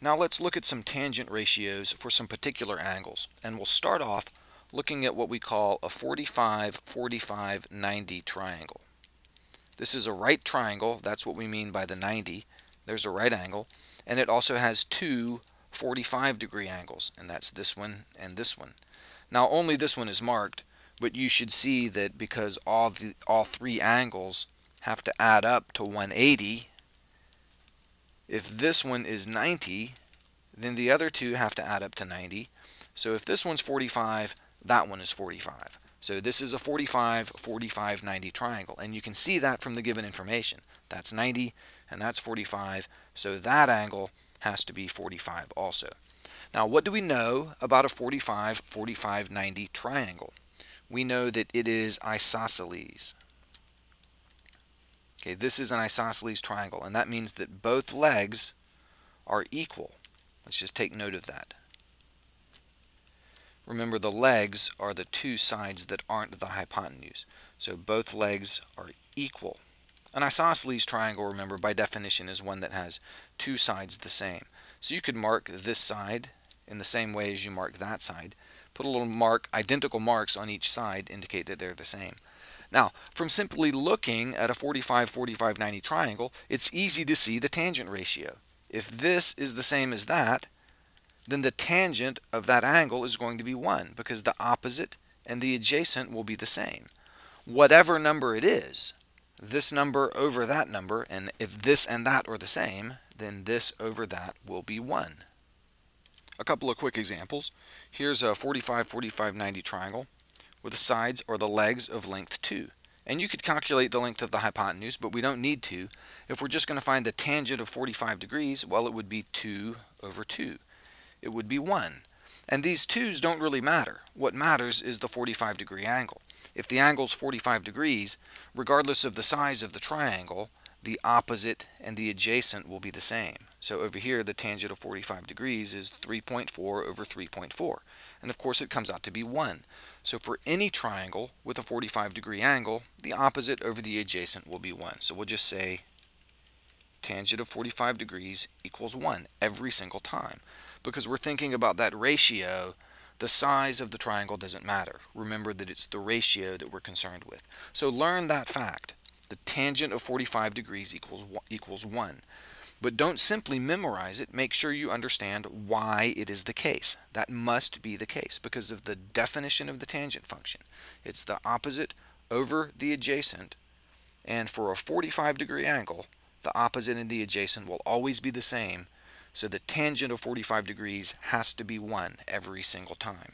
Now let's look at some tangent ratios for some particular angles, and we'll start off looking at what we call a 45-45-90 triangle. This is a right triangle, that's what we mean by the 90. There's a right angle, and it also has two 45-degree angles, and that's this one and this one. Now only this one is marked, but you should see that because all three angles have to add up to 180, if this one is 90, then the other two have to add up to 90. So if this one's 45, that one is 45. So this is a 45-45-90 triangle, and you can see that from the given information. That's 90 and that's 45, so that angle has to be 45 also. Now what do we know about a 45-45-90 triangle? We know that it is isosceles. Okay, this is an isosceles triangle, and that means that both legs are equal. Let's just take note of that. Remember, the legs are the two sides that aren't the hypotenuse. So both legs are equal. An isosceles triangle, remember, by definition is one that has two sides the same. So you could mark this side in the same way as you mark that side. Put a little mark, identical marks on each side indicate that they're the same. Now, from simply looking at a 45-45-90 triangle, it's easy to see the tangent ratio. If this is the same as that, then the tangent of that angle is going to be 1, because the opposite and the adjacent will be the same. Whatever number it is, this number over that number, and if this and that are the same, then this over that will be 1. A couple of quick examples. Here's a 45-45-90 triangle where the sides are the legs of length 2. And you could calculate the length of the hypotenuse, but we don't need to. If we're just going to find the tangent of 45 degrees, well, it would be 2 over 2. It would be 1. And these 2's don't really matter. What matters is the 45-degree angle. If the angle's 45 degrees, regardless of the size of the triangle, the opposite and the adjacent will be the same. So over here, the tangent of 45 degrees is 3.4 over 3.4. And of course, it comes out to be 1. So for any triangle with a 45-degree angle, the opposite over the adjacent will be 1. So we'll just say tangent of 45 degrees equals 1 every single time. Because we're thinking about that ratio, the size of the triangle doesn't matter. Remember that it's the ratio that we're concerned with. So learn that fact. The tangent of 45 degrees equals 1. But don't simply memorize it. Make sure you understand why it is the case. That must be the case because of the definition of the tangent function. It's the opposite over the adjacent. And for a 45-degree angle, the opposite and the adjacent will always be the same. So the tangent of 45 degrees has to be 1 every single time.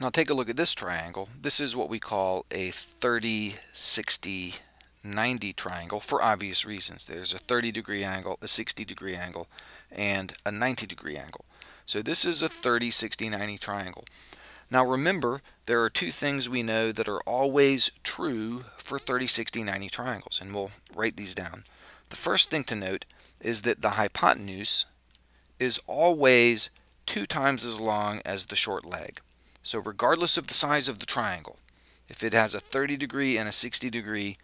Now take a look at this triangle. This is what we call a 30-60-90 triangle for obvious reasons. There's a 30-degree angle, a 60-degree angle, and a 90-degree angle. So this is a 30-60-90 triangle. Now remember, there are two things we know that are always true for 30-60-90 triangles, and we'll write these down. The first thing to note is that the hypotenuse is always 2 times as long as the short leg. So regardless of the size of the triangle, if it has a 30-degree and a 60-degree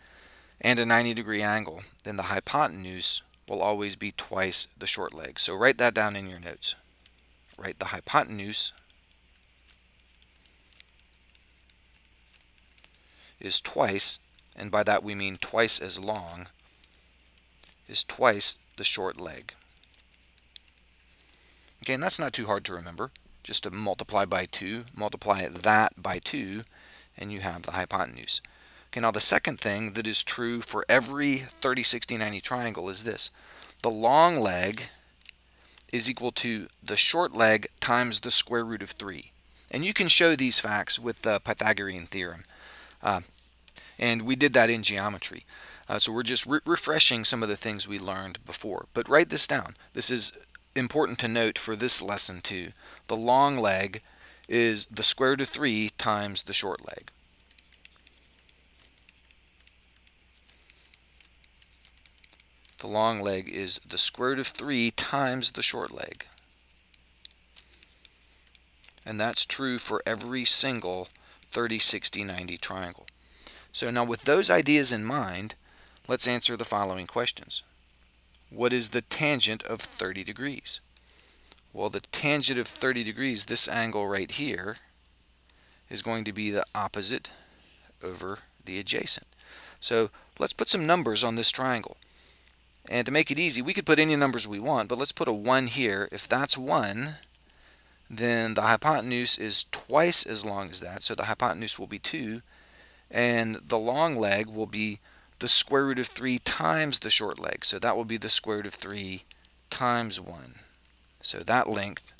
and a 90-degree angle, then the hypotenuse will always be twice the short leg. So write that down in your notes. Write the hypotenuse is twice, and by that we mean twice as long, is twice the short leg. Okay, and that's not too hard to remember. Just to multiply by 2, multiply that by 2, and you have the hypotenuse. Okay, now the second thing that is true for every 30-60-90 triangle is this. The long leg is equal to the short leg times the square root of 3. And you can show these facts with the Pythagorean theorem. And we did that in geometry. So we're just refreshing some of the things we learned before. But write this down. This is important to note for this lesson too. The long leg is the square root of 3 times the short leg. The long leg is the square root of 3 times the short leg. And that's true for every single 30-60-90 triangle. So now with those ideas in mind, let's answer the following questions. what is the tangent of 30 degrees? Well, the tangent of 30 degrees, this angle right here, is going to be the opposite over the adjacent. So let's put some numbers on this triangle. And to make it easy, we could put any numbers we want, but let's put a 1 here. If that's 1, then the hypotenuse is twice as long as that, so the hypotenuse will be 2, and the long leg will be the square root of 3 times the short leg, so that will be the square root of 3 times 1. So that length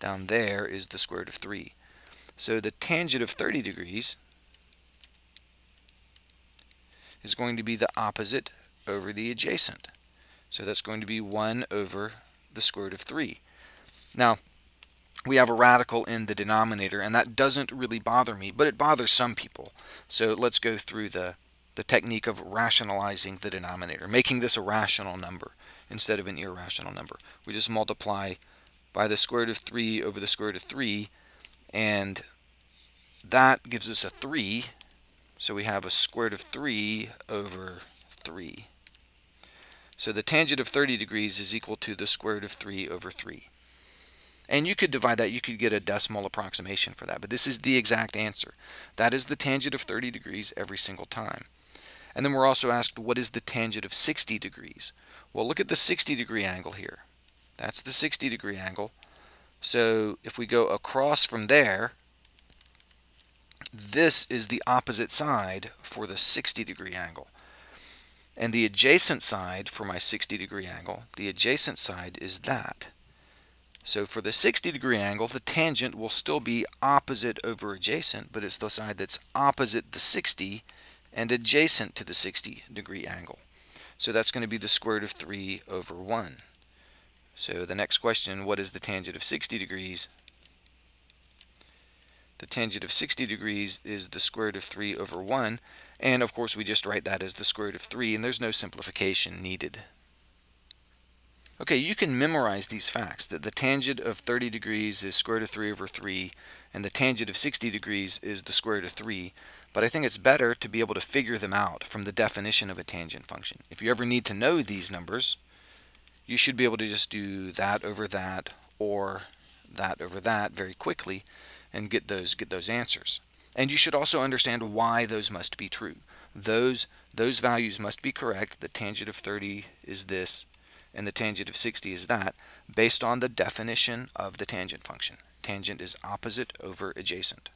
down there is the square root of 3. So the tangent of 30 degrees is going to be the opposite over the adjacent. So that's going to be 1 over the square root of 3. Now, we have a radical in the denominator, and that doesn't really bother me, but it bothers some people. So let's go through the technique of rationalizing the denominator, making this a rational number instead of an irrational number. We just multiply by the square root of 3 over the square root of 3, and that gives us a 3, so we have a square root of 3 over 3. So the tangent of 30 degrees is equal to the square root of 3 over 3. And you could divide that, you could get a decimal approximation for that, but this is the exact answer. That is the tangent of 30 degrees every single time. And then we're also asked, what is the tangent of 60 degrees? Well, look at the 60 degree angle here. That's the 60 degree angle. So if we go across from there, this is the opposite side for the 60 degree angle. And the adjacent side for my 60 degree angle, the adjacent side is that. So for the 60 degree angle, the tangent will still be opposite over adjacent, but it's the side that's opposite the 60 and adjacent to the 60 degree angle. So that's going to be the square root of 3 over 1. So the next question, what is the tangent of 60 degrees? The tangent of 60 degrees is the square root of 3 over 1, and of course we just write that as the square root of 3, and there's no simplification needed. Okay, you can memorize these facts, that the tangent of 30 degrees is square root of 3 over 3, and the tangent of 60 degrees is the square root of 3, but I think it's better to be able to figure them out from the definition of a tangent function. If you ever need to know these numbers, you should be able to just do that over that, or that over that very quickly, and get those answers. And you should also understand why those must be true. Those values must be correct. The tangent of 30 is this, and the tangent of 60 is that, based on the definition of the tangent function. Tangent is opposite over adjacent.